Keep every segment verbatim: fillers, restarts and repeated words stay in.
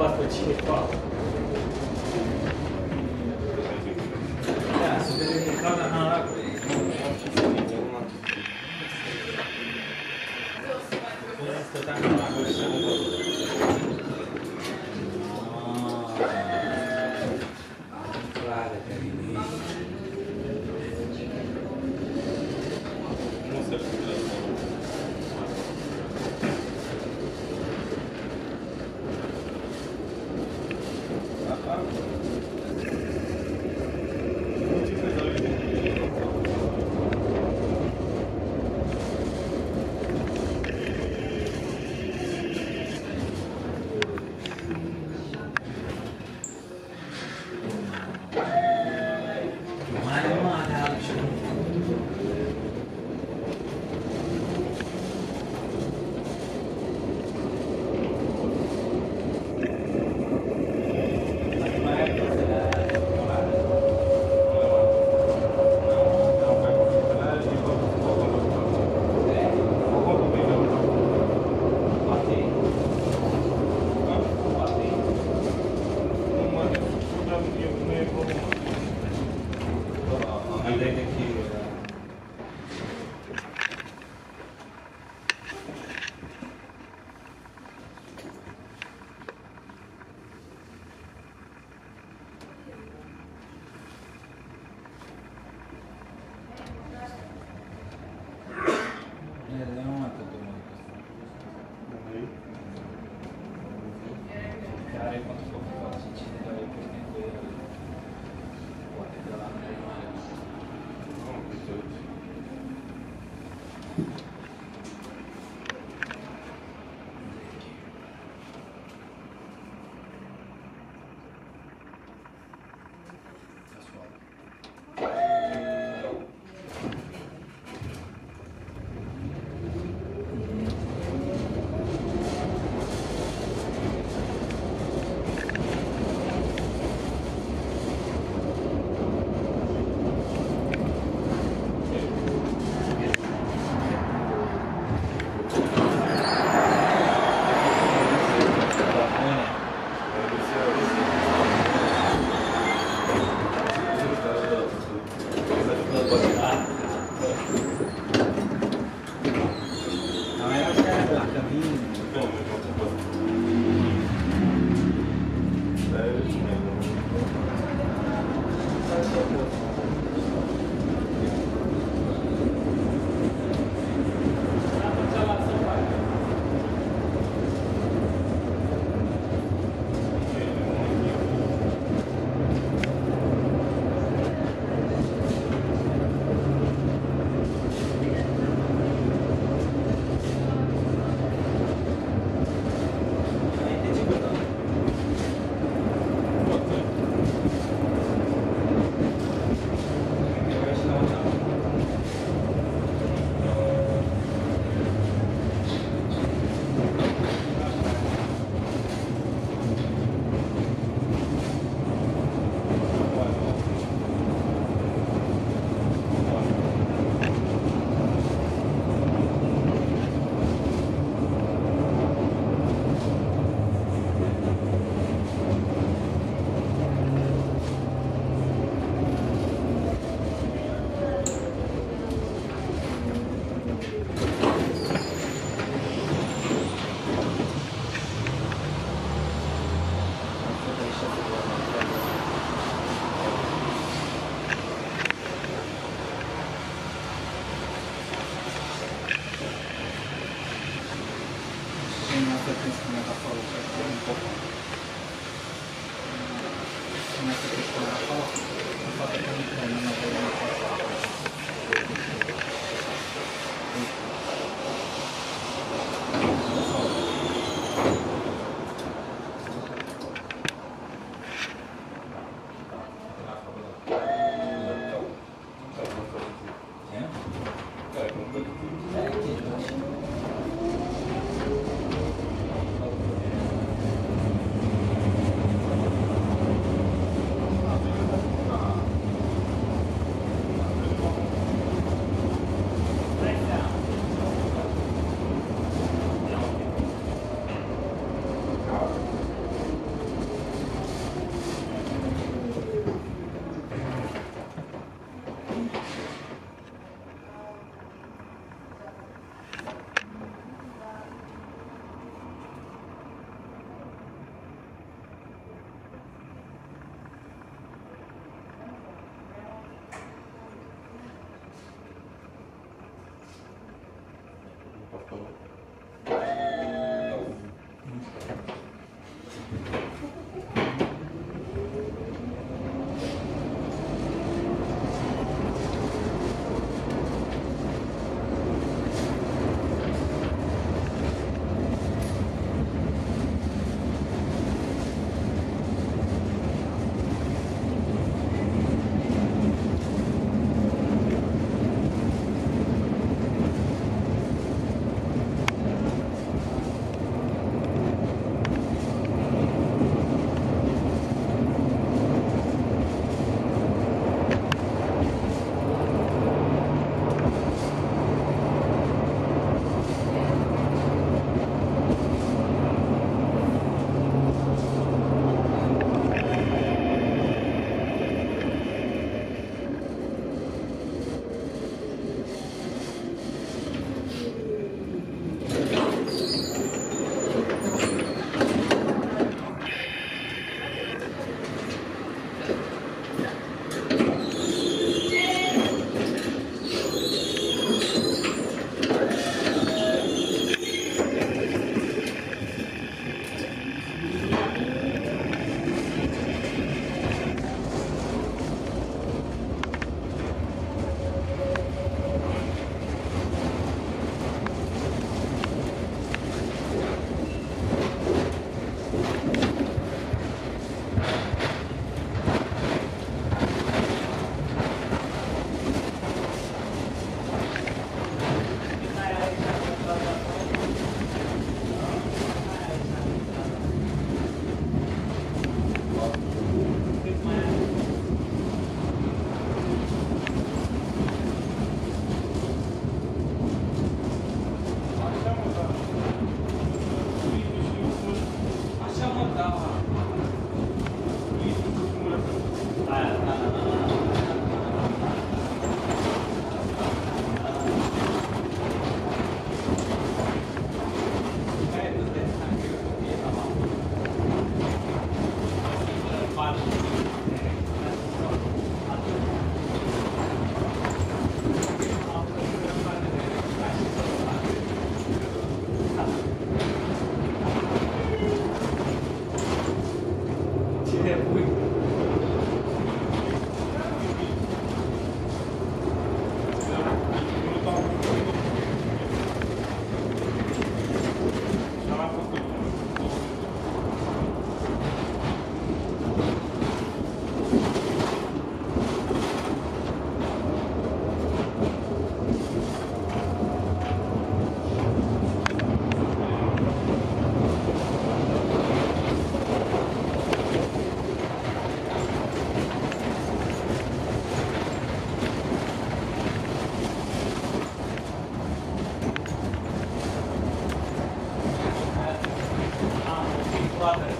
left what she would call. Yeah, so then you can come and hang up. I brother.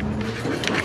Thank you.